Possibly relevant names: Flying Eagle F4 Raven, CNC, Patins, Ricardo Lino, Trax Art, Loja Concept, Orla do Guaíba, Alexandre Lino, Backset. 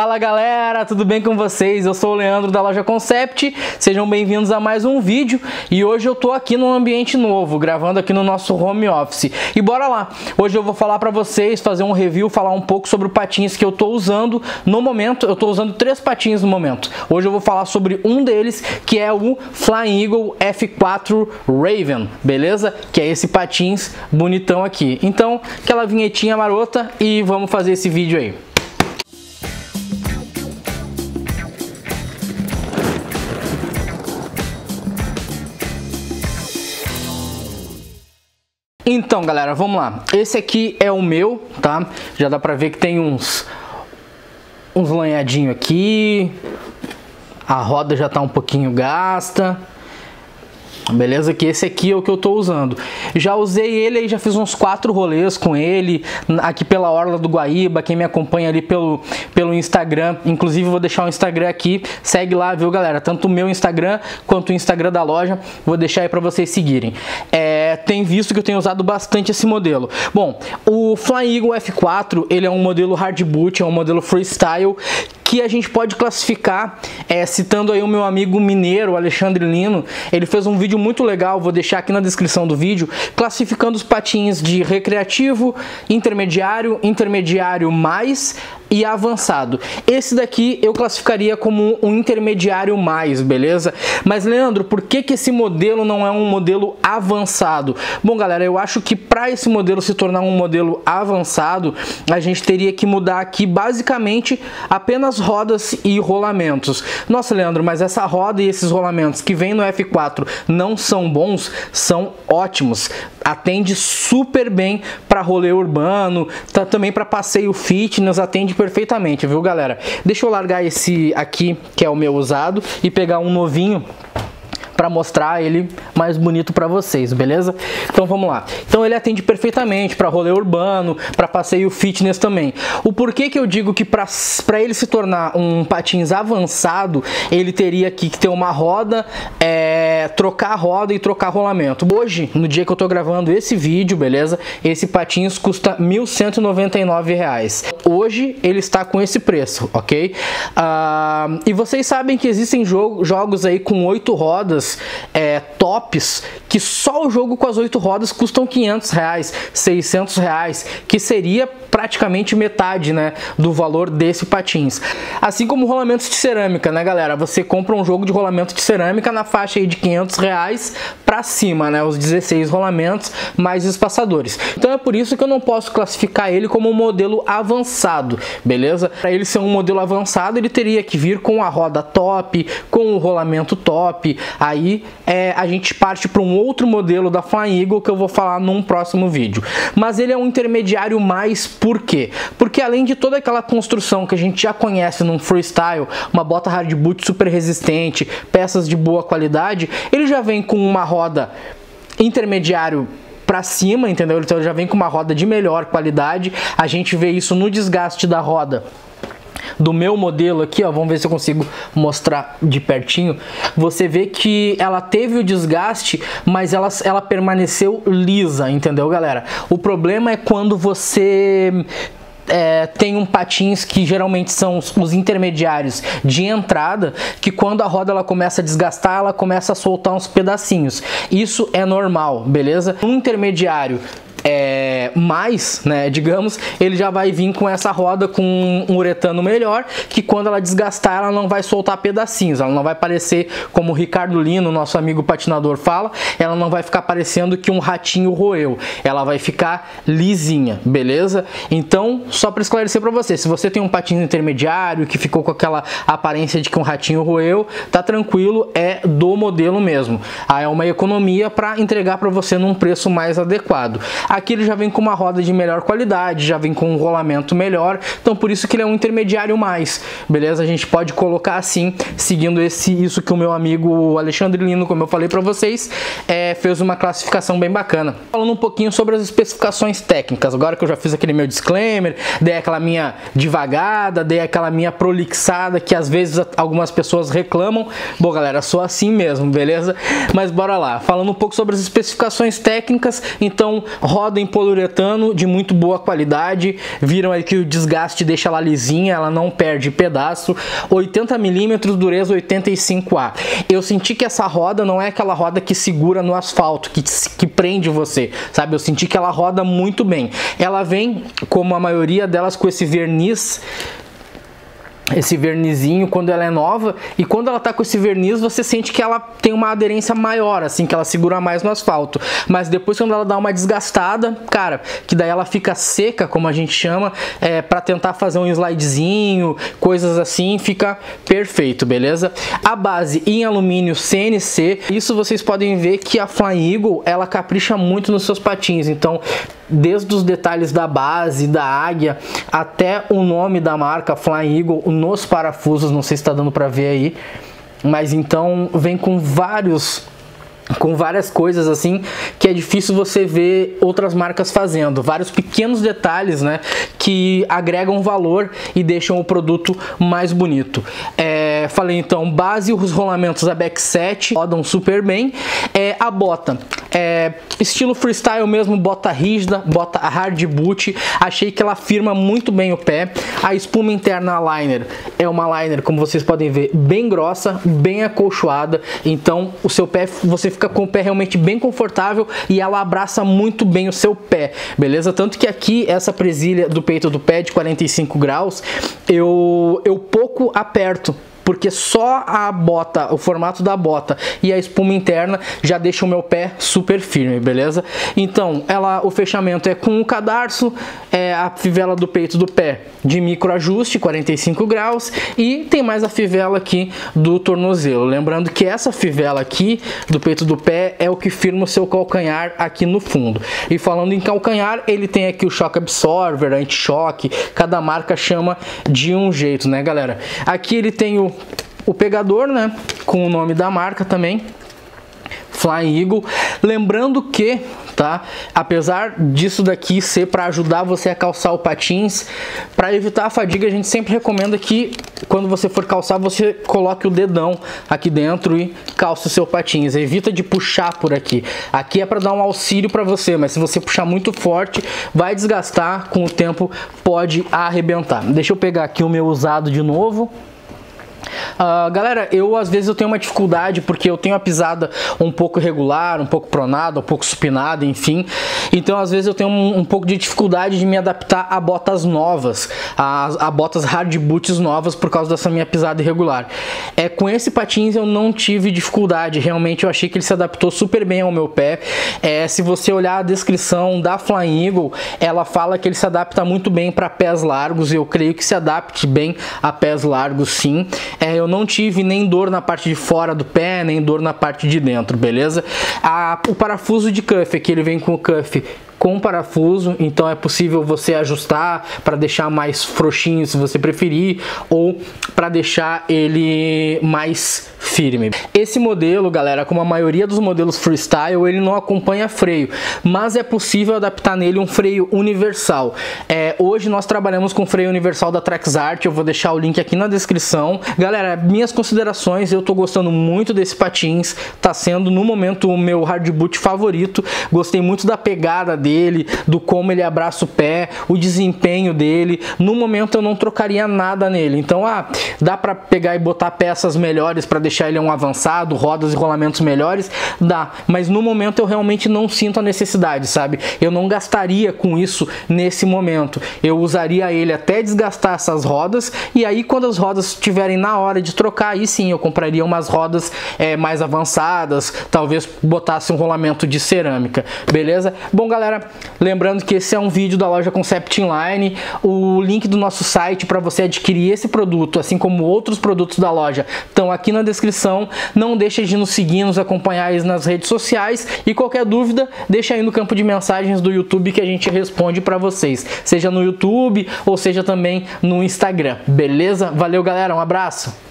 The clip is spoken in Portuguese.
Fala galera, tudo bem com vocês? Eu sou o Leandro da Loja Concept, sejam bem-vindos a mais um vídeo e hoje eu tô aqui num ambiente novo, gravando aqui no nosso home office. E bora lá! Hoje eu vou falar pra vocês, fazer um review, falar um pouco sobre o patins que eu tô usando no momento. Eu tô usando 3 patins no momento. Hoje eu vou falar sobre um deles, que é o Flying Eagle F4 Raven, beleza? Que é esse patins bonitão aqui. Então, aquela vinhetinha marota e vamos fazer esse vídeo aí. Então, galera, vamos lá. Esse aqui é o meu, tá? Já dá pra ver que tem uns lanhadinhos aqui. A roda já tá um pouquinho gasta. Beleza? Que esse aqui é o que eu tô usando. Já usei ele aí, já fiz uns 4 rolês com ele, aqui pela Orla do Guaíba, quem me acompanha ali pelo Instagram, inclusive vou deixar o Instagram aqui, segue lá, viu galera? Tanto o meu Instagram, quanto o Instagram da loja, vou deixar aí pra vocês seguirem. Tem visto que eu tenho usado bastante esse modelo. Bom, o Flying Eagle F4, ele é um modelo hard boot, é um modelo freestyle, que a gente pode classificar, citando aí o meu amigo mineiro, Alexandre Lino, ele fez um vídeo muito legal, vou deixar aqui na descrição do vídeo, classificando os patins de recreativo, intermediário, intermediário mais e avançado. Esse daqui eu classificaria como um intermediário mais, beleza? Mas Leandro, por que esse modelo não é um modelo avançado? Bom galera, eu acho que para esse modelo se tornar um modelo avançado, a gente teria que mudar aqui basicamente apenas rodas e rolamentos. Nossa, Leandro, mas essa roda e esses rolamentos que vem no F4 não são bons, são ótimos. Atende super bem para rolê urbano, tá, também para passeio fitness, atende perfeitamente, viu, galera? Deixa eu largar esse aqui, que é o meu usado, e pegar um novinho para mostrar ele mais bonito para vocês, beleza? Então vamos lá. Então ele atende perfeitamente para rolê urbano, para passeio fitness também. O porquê que eu digo que para ele se tornar um patins avançado, ele teria aqui que ter uma roda, trocar a roda e trocar rolamento. Hoje, no dia que eu tô gravando esse vídeo, beleza? Esse patins custa R$ 1.199. Hoje ele está com esse preço, ok? E vocês sabem que existem jogos aí com 8 rodas, tops, que só o jogo com as 8 rodas custam R$ 500, R$ 600, que seria praticamente metade, né, do valor desse patins. Assim como rolamentos de cerâmica, né, galera? Você compra um jogo de rolamento de cerâmica na faixa aí de R$ 500 para cima, né? Os 16 rolamentos mais espaçadores. Então é por isso que eu não posso classificar ele como um modelo avançado, beleza? Para ele ser um modelo avançado, ele teria que vir com a roda top, com o rolamento top. Aí a gente parte para um outro modelo da Flying Eagle que eu vou falar num próximo vídeo. Mas ele é um intermediário mais, por quê? Porque além de toda aquela construção que a gente já conhece num freestyle, uma bota hard boot super resistente, peças de boa qualidade, ele já vem com uma roda intermediário pra cima, entendeu? Então já vem com uma roda de melhor qualidade, a gente vê isso no desgaste da roda. Do meu modelo aqui, ó, vamos ver se eu consigo mostrar de pertinho. Você vê que ela teve o desgaste, mas ela permaneceu lisa, entendeu, galera? O problema é quando você tem um patins que geralmente são os intermediários de entrada, que quando a roda ela começa a desgastar, ela começa a soltar uns pedacinhos. Isso é normal, beleza? Um intermediário mais, né, digamos, ele já vai vir com essa roda com um uretano melhor, que quando ela desgastar ela não vai soltar pedacinhos, ela não vai parecer, como o Ricardo Lino, nosso amigo patinador, fala, ela não vai ficar parecendo que um ratinho roeu, ela vai ficar lisinha, beleza? Então, só para esclarecer para você, se você tem um patins intermediário que ficou com aquela aparência de que um ratinho roeu, tá tranquilo, é do modelo mesmo. Aí é uma economia para entregar para você num preço mais adequado. Aqui ele já vem com uma roda de melhor qualidade, já vem com um rolamento melhor, então por isso que ele é um intermediário mais, beleza? A gente pode colocar assim, seguindo isso que o meu amigo Alexandre Lino, como eu falei pra vocês, fez uma classificação bem bacana. Falando um pouquinho sobre as especificações técnicas, agora que eu já fiz aquele meu disclaimer, dei aquela minha divagada, dei aquela minha prolixada, que às vezes algumas pessoas reclamam. Bom galera, sou assim mesmo, beleza? Mas bora lá, falando um pouco sobre as especificações técnicas, então roda roda em poliuretano de muito boa qualidade. Viram aí que o desgaste deixa ela lisinha, ela não perde pedaço. 80 mm, dureza 85A. Eu senti que essa roda não é aquela roda que segura no asfalto, que prende você, sabe? Eu senti que ela roda muito bem. Ela vem, como a maioria delas, com esse verniz, esse vernizinho quando ela é nova, e quando ela tá com esse verniz você sente que ela tem uma aderência maior, assim, que ela segura mais no asfalto. Mas depois, quando ela dá uma desgastada, cara, que daí ela fica seca, como a gente chama, pra tentar fazer um slidezinho, coisas assim, fica perfeito, beleza? A base em alumínio CNC, isso vocês podem ver que a Flying Eagle, ela capricha muito nos seus patins, então desde os detalhes da base, da águia, até o nome da marca Flying Eagle nos parafusos, não sei se está dando para ver aí, mas então vem com várias coisas assim que é difícil você ver outras marcas fazendo, vários pequenos detalhes, né, que agregam valor e deixam o produto mais bonito. Falei então, base, os rolamentos da Backset rodam super bem. A bota, estilo freestyle mesmo, bota rígida, bota hard boot, achei que ela firma muito bem o pé. A espuma interna, a liner, é uma liner, como vocês podem ver, bem grossa, bem acolchoada, então o seu pé, você fica com o pé realmente bem confortável e ela abraça muito bem o seu pé, beleza? Tanto que aqui, essa presilha do peito do pé de 45 graus, eu pouco aperto, porque só a bota, o formato da bota e a espuma interna já deixa o meu pé super firme, beleza? Então, o fechamento é com o cadarço, a fivela do peito do pé de microajuste, 45 graus, e tem mais a fivela aqui do tornozelo. Lembrando que essa fivela aqui do peito do pé é o que firma o seu calcanhar aqui no fundo. E falando em calcanhar, ele tem aqui o choque absorver, anti-choque, cada marca chama de um jeito, né, galera? Aqui ele tem o pegador, né, com o nome da marca também, Flying Eagle. Lembrando que, tá, apesar disso daqui ser para ajudar você a calçar o patins, para evitar a fadiga, a gente sempre recomenda que quando você for calçar, você coloque o dedão aqui dentro e calça o seu patins. Evita de puxar por aqui. Aqui é para dar um auxílio para você, mas se você puxar muito forte, vai desgastar, com o tempo pode arrebentar. Deixa eu pegar aqui o meu usado de novo. Galera, às vezes eu tenho uma dificuldade porque eu tenho a pisada um pouco irregular, um pouco pronada, um pouco supinada, enfim. Então às vezes eu tenho um pouco de dificuldade de me adaptar a botas novas, a botas hard boots novas, por causa dessa minha pisada irregular. Com esse patins eu não tive dificuldade, realmente eu achei que ele se adaptou super bem ao meu pé. Se você olhar a descrição da Flying Eagle, ela fala que ele se adapta muito bem para pés largos, e eu creio que se adapte bem a pés largos, sim. Eu não tive nem dor na parte de fora do pé, nem dor na parte de dentro, beleza? O parafuso de cuff, aqui ele vem com o cuff com parafuso, então é possível você ajustar para deixar mais frouxinho se você preferir, ou para deixar ele mais firme. Esse modelo, galera, como a maioria dos modelos freestyle, ele não acompanha freio, mas é possível adaptar nele um freio universal. Hoje nós trabalhamos com freio universal da Trax Art, eu vou deixar o link aqui na descrição. Galera, minhas considerações, eu tô gostando muito desse patins, tá sendo no momento o meu hard boot favorito. Gostei muito da pegada dele, do como ele abraça o pé, o desempenho dele. No momento eu não trocaria nada nele. Então, dá para pegar e botar peças melhores para deixar ele um avançado, rodas e rolamentos melhores, dá, mas no momento eu realmente não sinto a necessidade, sabe? Eu não gastaria com isso nesse momento. Eu usaria ele até desgastar essas rodas, e aí quando as rodas estiverem na hora de trocar, aí sim eu compraria umas rodas mais avançadas, talvez botasse um rolamento de cerâmica, beleza? Bom, galera, lembrando que esse é um vídeo da Loja Concept Inline. O link do nosso site para você adquirir esse produto, assim como outros produtos da loja, estão aqui na descrição. Não deixa de nos seguir, nos acompanhar nas redes sociais, e qualquer dúvida deixa aí no campo de mensagens do YouTube que a gente responde para vocês, seja no YouTube ou seja também no Instagram, beleza? Valeu, galera, um abraço!